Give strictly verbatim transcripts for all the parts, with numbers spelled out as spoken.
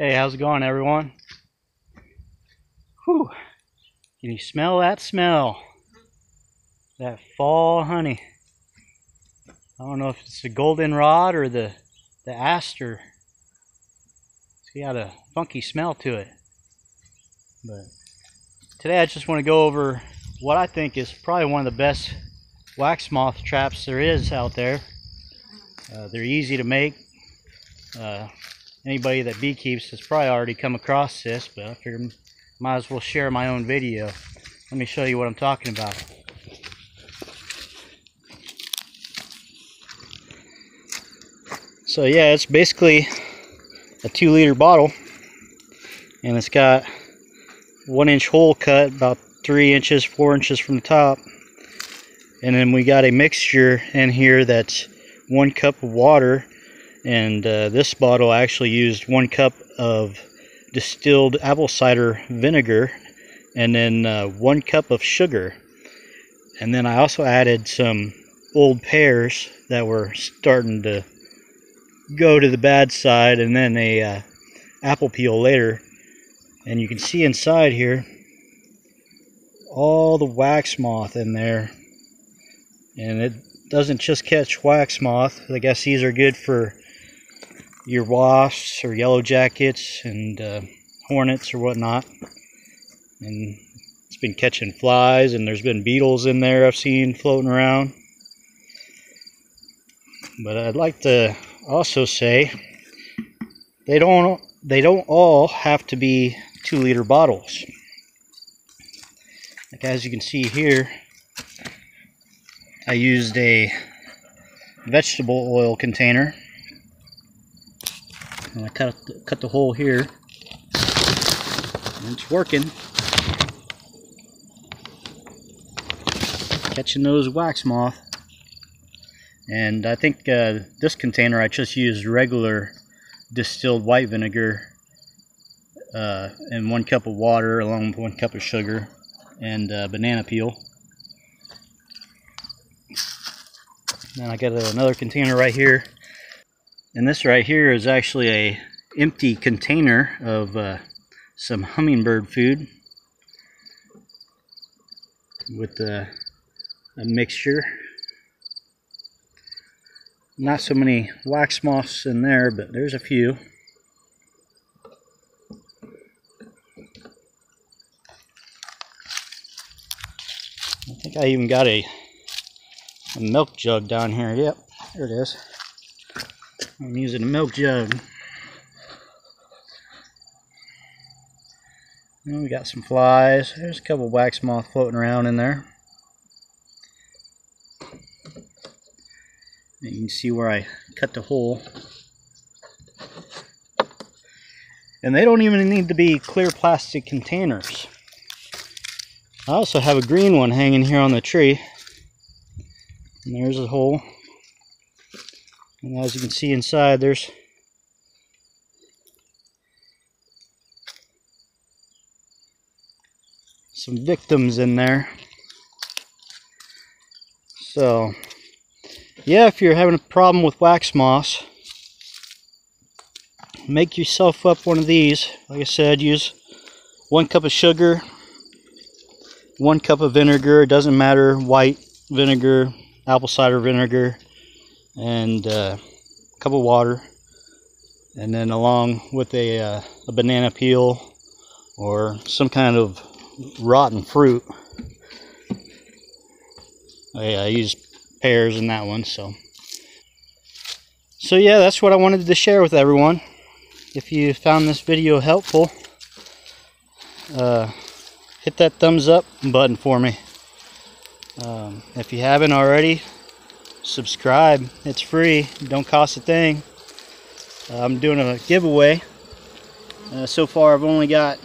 Hey, how's it going, everyone? Whew. Can you smell that smell? That fall honey. I don't know if it's the goldenrod or the, the aster. It's got a funky smell to it. But today I just want to go over what I think is probably one of the best wax moth traps there is out there. Uh, they're easy to make. Uh, Anybody that beekeeps has probably already come across this, but I figured might as well share my own video. Let me show you what I'm talking about. So yeah, it's basically a two liter bottle, and it's got one inch hole cut about three inches, four inches from the top, and then we got a mixture in here that's one cup of water. And uh, this bottle actually used one cup of distilled apple cider vinegar and then uh, one cup of sugar. And then I also added some old pears that were starting to go to the bad side, and then a uh, apple peel later. And you can see inside here all the wax moth in there. And it doesn't just catch wax moth. I guess these are good for your wasps or yellow jackets and uh, hornets or whatnot, and it's been catching flies, and there's been beetles in there I've seen floating around. But I'd like to also say they don't they don't all have to be two liter bottles. Like as you can see here, I used a vegetable oil container. And I cut cut the hole here, and it's working, catching those wax moth. And I think uh, this container I just used regular distilled white vinegar uh, and one cup of water along with one cup of sugar and uh, banana peel. And I got another container right here. And this right here is actually a empty container of uh, some hummingbird food with uh, a mixture. Not so many wax moths in there, but there's a few. I think I even got a, a milk jug down here. Yep, there it is. I'm using a milk jug. And we got some flies. There's a couple wax moth floating around in there. And you can see where I cut the hole. And they don't even need to be clear plastic containers. I also have a green one hanging here on the tree. And there's a hole. And as you can see inside, there's some victims in there. So, yeah, if you're having a problem with wax moths, make yourself up one of these. Like I said, use one cup of sugar, one cup of vinegar. It doesn't matter, white vinegar, apple cider vinegar, and uh, a cup of water, and then along with a, uh, a banana peel or some kind of rotten fruit. I, I used pears in that one. So so yeah, that's what I wanted to share with everyone. If you found this video helpful, uh, hit that thumbs up button for me. Um, if you haven't already, subscribe. It's free, don't cost a thing. uh, I'm doing a giveaway. Uh, so far I've only got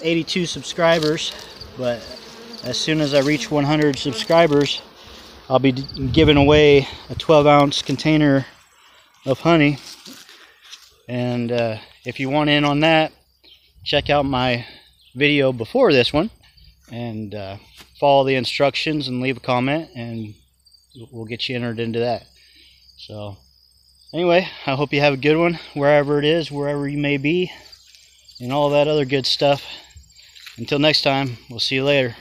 eighty-two subscribers, but as soon as I reach one hundred subscribers, I'll be giving away a twelve ounce container of honey. And uh, if you want in on that, check out my video before this one, and uh, follow the instructions and leave a comment, and we'll get you entered into that. So anyway, I hope you have a good one wherever it is, wherever you may be. and all that other good stuff. Until next time, we'll see you later.